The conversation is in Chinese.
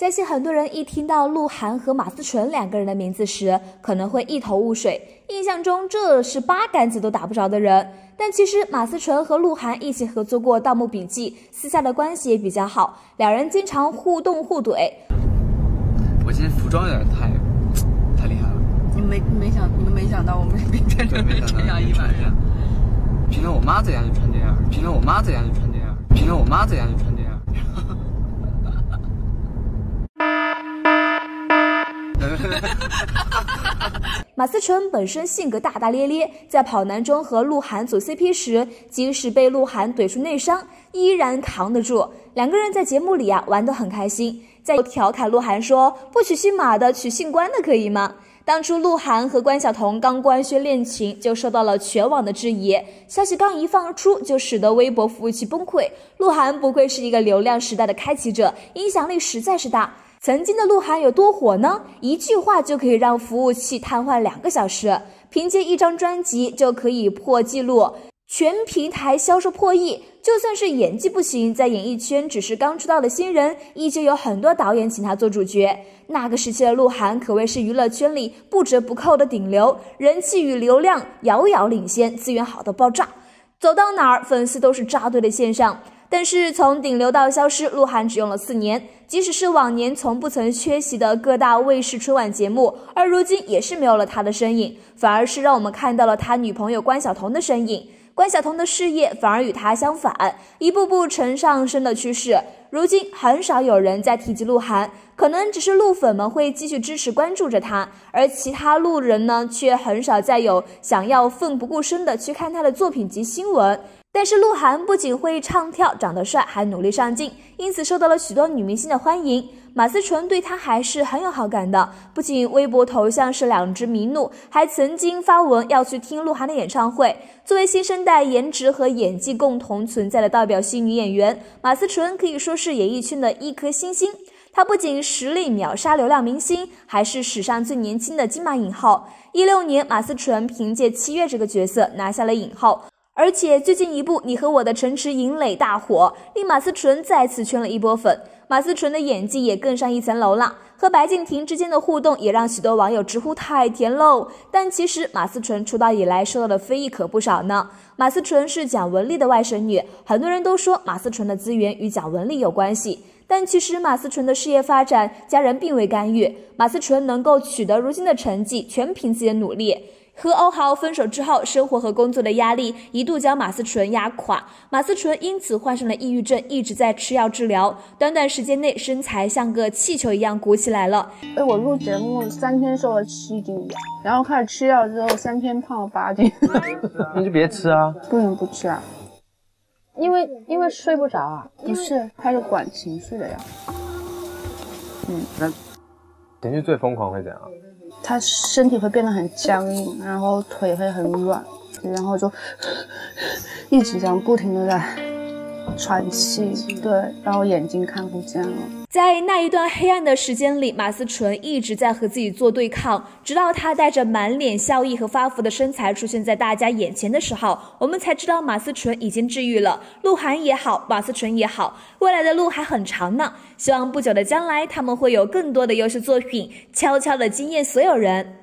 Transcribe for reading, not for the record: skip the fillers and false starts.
相信很多人一听到鹿晗和马思纯两个人的名字时，可能会一头雾水，印象中这是八竿子都打不着的人。但其实马思纯和鹿晗一起合作过《盗墓笔记》，私下的关系也比较好，两人经常互动互怼。我今天服装有点太厉害了，你们没想到我们变成这样一晚上。平常我妈在家就穿这样，平常我妈在家就穿这样，平常我妈在家就穿这样。马思纯本身性格大大咧咧，在跑男中和鹿晗组 CP 时，即使被鹿晗怼出内伤，依然扛得住。两个人在节目里玩得很开心。再调侃鹿晗说：“不娶姓马的，娶姓关的可以吗？”当初鹿晗和关晓彤刚官宣恋情，就受到了全网的质疑。消息刚一放出，就使得微博服务器崩溃。鹿晗不愧是一个流量时代的开启者，影响力实在是大。曾经的鹿晗有多火呢？一句话就可以让服务器瘫痪2个小时，凭借一张专辑就可以破纪录，全平台销售破亿。就算是演技不行，在演艺圈只是刚出道的新人，依旧有很多导演请他做主角。那个时期的鹿晗可谓是娱乐圈里不折不扣的顶流，人气与流量遥遥领先，资源好到爆炸，走到哪儿粉丝都是扎堆的现象。但是从顶流到消失，鹿晗只用了4年，即使是往年从不曾缺席的各大卫视春晚节目，而如今也是没有了他的身影，反而是让我们看到了他女朋友关晓彤的身影。关晓彤的事业反而与他相反，一步步呈上升的趋势。如今很少有人再提及鹿晗，可能只是鹿粉们会继续支持关注着他，而其他鹿人呢，却很少再有想要奋不顾身的去看他的作品及新闻。但是鹿晗不仅会唱跳，长得帅，还努力上进，因此受到了许多女明星的欢迎。马思纯对他还是很有好感的，不仅微博头像是2只麋鹿，还曾经发文要去听鹿晗的演唱会。作为新生代颜值和演技共同存在的代表性女演员，马思纯可以说是演艺圈的一颗新星。她不仅实力秒杀流量明星，还是史上最年轻的金马影后。16年，马思纯凭借《7月》这个角色拿下了影后。而且最近一部《你和我的城池营垒》大火，令马思纯再次圈了一波粉，马思纯的演技也更上一层楼了。和白敬亭之间的互动也让许多网友直呼太甜喽。但其实马思纯出道以来受到的非议可不少呢。马思纯是蒋雯丽的外甥女，很多人都说马思纯的资源与蒋雯丽有关系，但其实马思纯的事业发展，家人并未干预。马思纯能够取得如今的成绩，全凭自己的努力。和欧豪分手之后，生活和工作的压力一度将马思纯压垮，马思纯因此患上了抑郁症，一直在吃药治疗。短短时间内，身材像个气球一样鼓起来了。我录节目3天瘦了7斤，然后开始吃药之后3天胖了8斤。那就别吃啊！不能不吃啊！因为睡不着啊？不是，它是管情绪的药。嗯，那情绪最疯狂会怎样？他身体会变得很僵硬，然后腿会很软，然后就一直这样不停的在喘气，对，然后眼睛看不见了。在那一段黑暗的时间里，马思纯一直在和自己做对抗，直到她带着满脸笑意和发福的身材出现在大家眼前的时候，我们才知道马思纯已经治愈了。鹿晗也好，马思纯也好，未来的路还很长呢，希望不久的将来他们会有更多的优秀作品，悄悄地惊艳所有人。